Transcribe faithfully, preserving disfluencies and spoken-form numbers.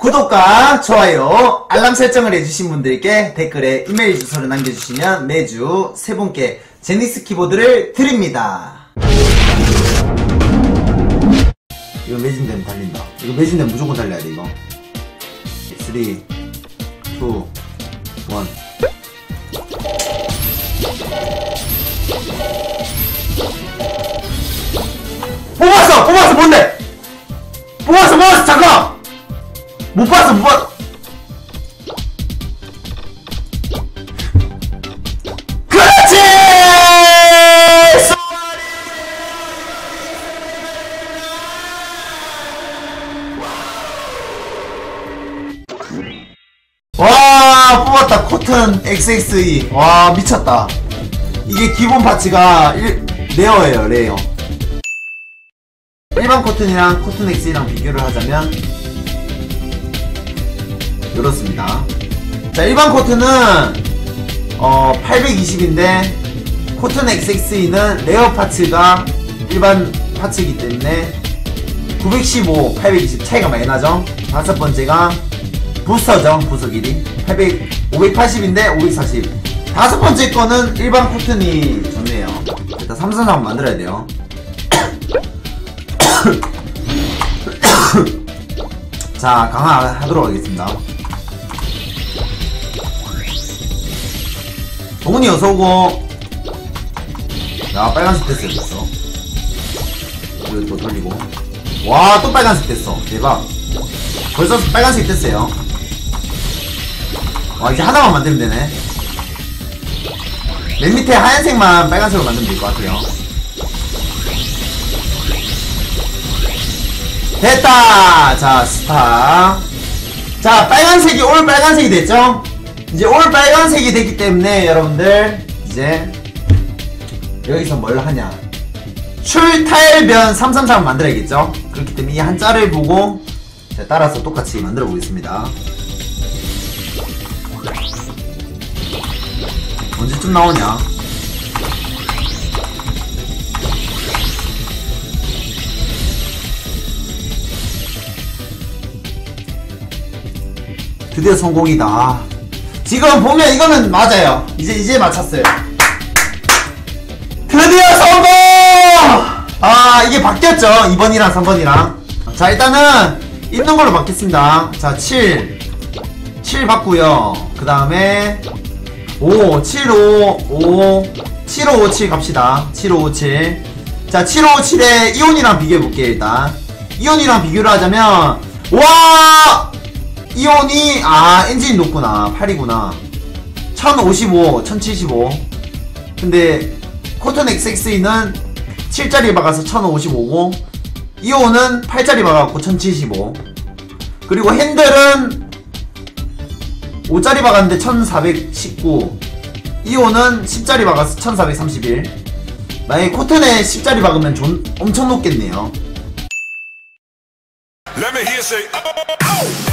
구독과 좋아요, 알람 설정을 해주신 분들께 댓글에 이메일 주소를 남겨주시면 매주 세 분께 제닉스 키보드를 드립니다. 이거 매진되면 달린다. 이거 매진되면 무조건 달려야 돼. 이거 쓰리, 투, 원. 뽑았어! 뽑았어! 뭔데? 뽑았어! 뽑았어! 잠깐! 못 봤어! 못 봤어! 그렇지! 와, 뽑았다. 코튼 엑스엑스이. 와, 미쳤다. 이게 기본 파츠가 일, 레어예요, 레어. 일반 코튼이랑 코튼 엑스이랑 비교를 하자면 이렇습니다. 자, 일반 코튼은 어, 팔백이십인데 코튼 엑스엑스이는 레어 파츠가 일반 파츠이기 때문에 구백십오, 팔백이십 차이가 많이 나죠. 다섯 번째가 부스터죠. 부서 길이 팔백, 오백팔십인데 오백사십. 다섯 번째 거는 일반 코튼이 좋네요. 일단 삼선 한번 만들어야 돼요. 자, 강화하도록 하겠습니다. 동훈이 어서오고. 야, 빨간색 됐어요. 됐어. 이거 또 돌리고. 와, 또 빨간색 됐어. 대박. 벌써 빨간색 됐어요. 와, 이제 하나만 만들면 되네. 맨 밑에 하얀색만 빨간색으로 만들면 될 것 같아요. 됐다! 자, 스타. 자, 빨간색이 올 빨간색이 됐죠? 이제 올 빨간색이 됐기 때문에 여러분들 이제 여기서 뭘 하냐, 출탈변 삼삼삼을 만들어야겠죠? 그렇기 때문에 이 한자를 보고 제가 따라서 똑같이 만들어 보겠습니다. 언제쯤 나오냐? 드디어 성공이다. 지금 보면 이거는 맞아요. 이제 이제 맞췄어요. 드디어 성공! 아, 이게 바뀌었죠. 이 번이랑 삼 번이랑. 자, 일단은 있는 걸로 바뀌었습니다. 자, 칠, 칠 받고요. 그 다음에 오, 칠, 오, 오, 칠, 오, 칠 갑시다. 칠, 오, 칠. 자, 칠, 오, 칠에 이온이랑 비교해볼게요. 일단 이온이랑 비교를 하자면, 와! 이온이, 아, 엔진이 높구나. 팔이구나. 천오십오, 천칠십오. 근데 코튼 엑스엑스이는 칠짜리 박아서 천오십오고, 이온은 팔짜리 박아갖고 천칠십오. 그리고 핸들은 오짜리 박았는데 천사백십구. 이온은 십짜리 박아서 천사백삼십일. 만약에 코튼에 십짜리 박으면 좀 엄청 높겠네요. Let me hear say, oh, oh, oh.